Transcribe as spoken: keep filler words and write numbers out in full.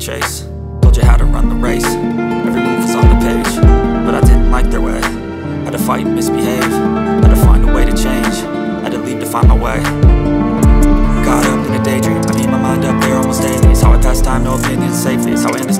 chase. Told you how to run the race, every move was on the page. But I didn't like their way, had to fight and misbehave. Had to find a way to change, had to leave to find my way. Caught up in a daydream, I need my mind up there almost daily. It's how I pass time, no opinions, safely. It's how I understand